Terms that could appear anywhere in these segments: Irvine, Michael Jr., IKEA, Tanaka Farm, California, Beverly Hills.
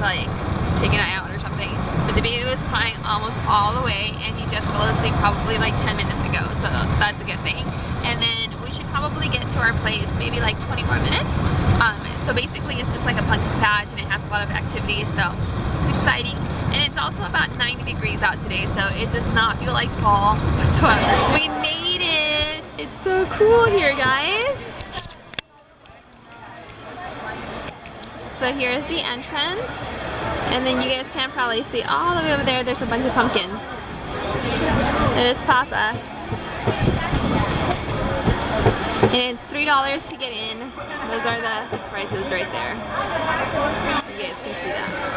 like taken it out or something. But the baby was crying almost all the way, and he just fell asleep probably like 10 minutes ago, so that's a good thing. And then we should probably get to our place maybe like 20 more minutes. So basically it's just like a pumpkin patch and it has a lot of activity, so it's exciting. And it's also about 90 degrees out today, so it does not feel like fall whatsoever. We made it! It's so cool here, guys! So here's the entrance, and then you guys can probably see all the way over there, there's a bunch of pumpkins. There's Papa. And it's $3 to get in. Those are the prices right there. You guys can see that.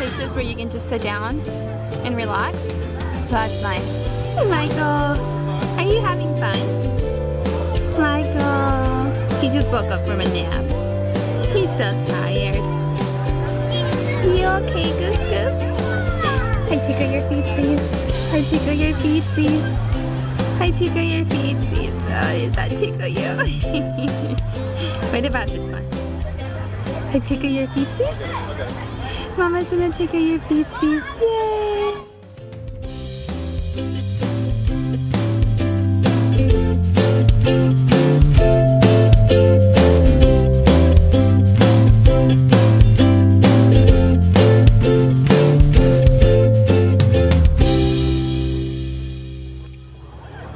Places where you can just sit down and relax, so that's nice. Hey Michael, are you having fun? Michael, he just woke up from a nap. He's so tired. You okay, Goose Goose? I tickle your feetsies. I tickle your feetsies. I tickle your feetsies. Oh, does that tickle you? What about this one? I tickle your feetsies? Mama's gonna take out your feetsies. Yay!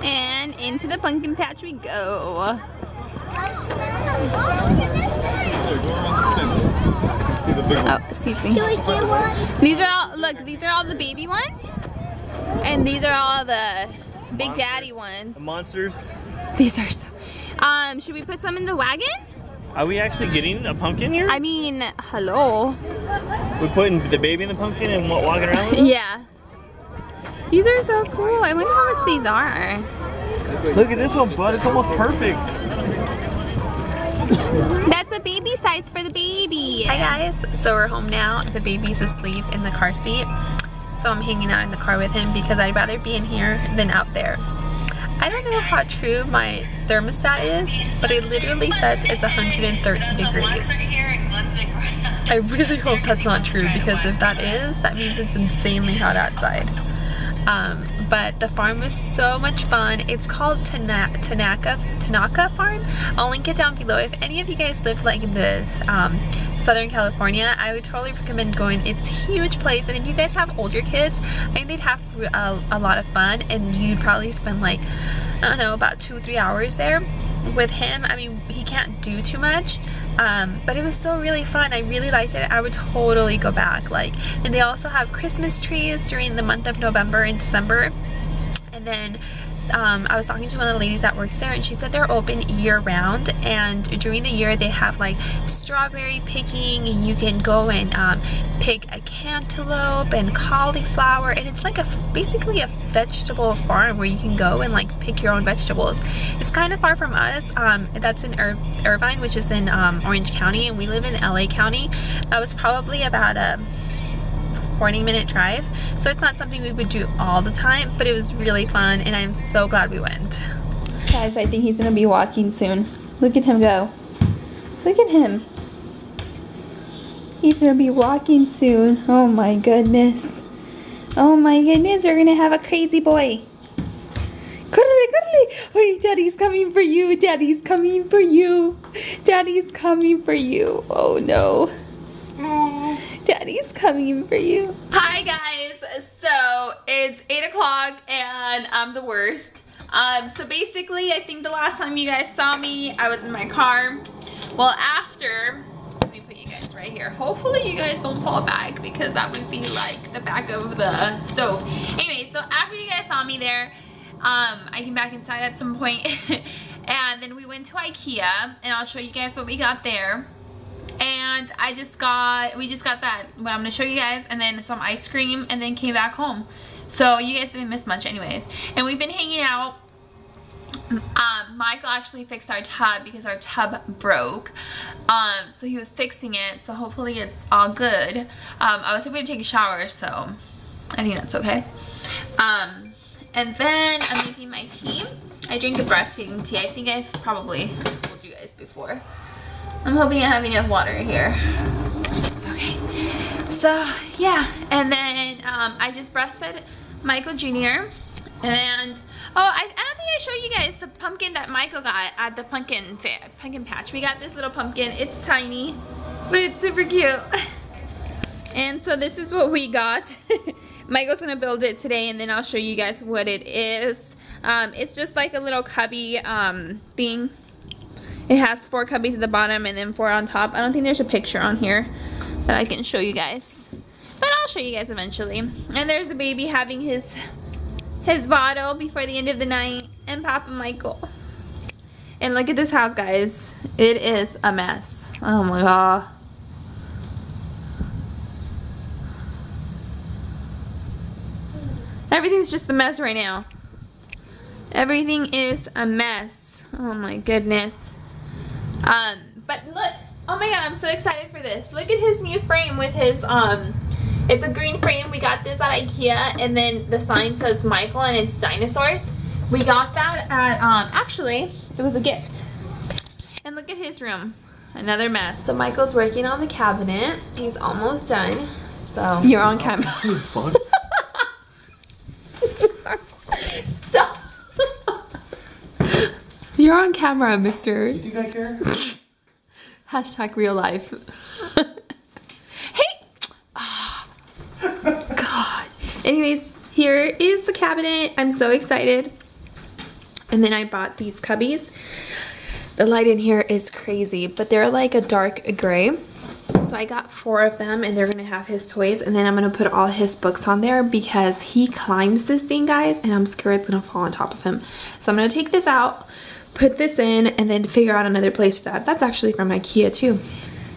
And into the pumpkin patch we go. Oh, excuse me. These are all, look, these are all the baby ones. And these are all the big daddy ones. The monsters. These are so, should we put some in the wagon? Are we actually getting a pumpkin here? I mean, hello. We're putting the baby in the pumpkin and walking around with them? Yeah. These are so cool. I wonder how much these are. Look at this one, bud. It's almost perfect. That's a baby size for the baby. Hi guys, so we're home now. The baby's asleep in the car seat, so I'm hanging out in the car with him because I'd rather be in here than out there. I don't know how true my thermostat is, but it literally says it's 113 degrees. I really hope that's not true, because if that is, that means it's insanely hot outside. But the farm was so much fun. It's called Tanaka Farm. I'll link it down below. If any of you guys live like in this Southern California, I would totally recommend going. It's a huge place, and if you guys have older kids, I think they'd have a lot of fun, and you'd probably spend like, I don't know, about 2 or 3 hours there with him. I mean, he can't do too much, but it was still really fun. I really liked it. I would totally go back. Like, and they also have Christmas trees during the month of November and December. And then I was talking to one of the ladies that works there, and she said they're open year-round, and during the year they have like strawberry picking, and you can go and pick a cantaloupe and cauliflower, and it's like basically a vegetable farm where you can go and like pick your own vegetables. It's kind of far from us. That's in Irvine, which is in Orange County, and we live in LA County. That was probably about a 40-minute drive, so it's not something we would do all the time, but it was really fun, and I'm so glad we went. Guys, I think he's gonna be walking soon. Look at him go. Look at him. He's gonna be walking soon. Oh my goodness. Oh my goodness, we're gonna have a crazy boy. Good Wait, Daddy's coming for you. Daddy's coming for you. Daddy's coming for you. Oh no. Daddy's coming for you. Hi guys. So it's 8 o'clock and I'm the worst. So basically I think the last time you guys saw me, I was in my car. Well, after, let me put you guys right here. Hopefully you guys don't fall back because that would be like the back of the stove. Anyway, so after you guys saw me there, I came back inside at some point and then we went to IKEA and I'll show you guys what we got there. And we just got that, what I'm gonna show you guys, and then some ice cream, and then came back home. So you guys didn't miss much anyways. And we've been hanging out. Michael actually fixed our tub because our tub broke. So he was fixing it, so hopefully it's all good. I was hoping to take a shower, so I think that's okay. And then I'm making my tea. I drink the breastfeeding tea. I think I've probably told you guys before. I'm hoping I have enough water here. Okay. So, yeah. And then I just breastfed Michael Jr. And, oh, I don't think I showed you guys the pumpkin that Michael got at the pumpkin patch. We got this little pumpkin. It's tiny, but it's super cute. And so this is what we got. Michael's gonna build it today and then I'll show you guys what it is. It's just like a little cubby thing. It has 4 cubbies at the bottom and then 4 on top. I don't think there's a picture on here that I can show you guys, but I'll show you guys eventually. And there's a baby having his bottle before the end of the night, and Papa Michael. And look at this house, guys. It is a mess. Oh my god. Everything's just a mess right now. Everything is a mess. Oh my goodness. But look, oh my god, I'm so excited for this. Look at his new frame with his, it's a green frame. We got this at IKEA, and then the sign says Michael and it's dinosaurs. We got that at, actually, it was a gift. And look at his room. Another mess. So Michael's working on the cabinet. He's almost done. So you're on camera. Fun. You're on camera, mister. You think I care? Hashtag real life. Hey! Oh, God. Anyways, here is the cabinet. I'm so excited. And then I bought these cubbies. The light in here is crazy, but they're like a dark gray. So I got 4 of them and they're going to have his toys. And then I'm going to put all his books on there because he climbs this thing, guys. And I'm scared it's going to fall on top of him. So I'm going to take this out, put this in, and then figure out another place for that. That's actually from IKEA too.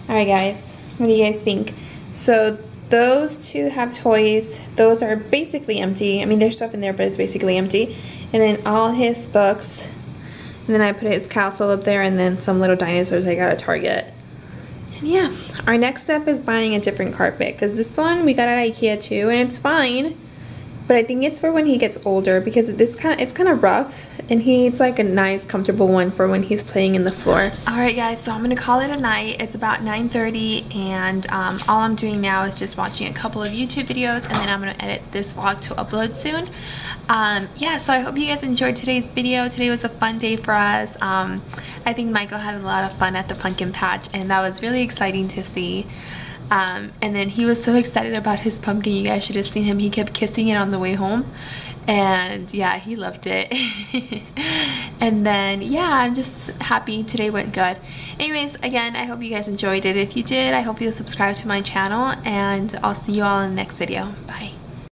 Alright guys, what do you guys think? So those two have toys. Those are basically empty. I mean, there's stuff in there, but it's basically empty. And then all his books. And then I put his castle up there and then some little dinosaurs I got at Target. And yeah, our next step is buying a different carpet because this one we got at IKEA too, and it's fine. But I think it's for when he gets older because it's kind of rough and he needs like a nice comfortable one for when he's playing in the floor. Alright guys, so I'm going to call it a night. It's about 9:30 and all I'm doing now is just watching a couple of YouTube videos and then I'm going to edit this vlog to upload soon. Yeah, so I hope you guys enjoyed today's video. Today was a fun day for us. I think Michael had a lot of fun at the pumpkin patch and that was really exciting to see. And then he was so excited about his pumpkin. You guys should have seen him. He kept kissing it on the way home. And yeah, he loved it. And then yeah, I'm just happy today went good. Anyways, again, I hope you guys enjoyed it. If you did, I hope you'll subscribe to my channel and I'll see you all in the next video. Bye.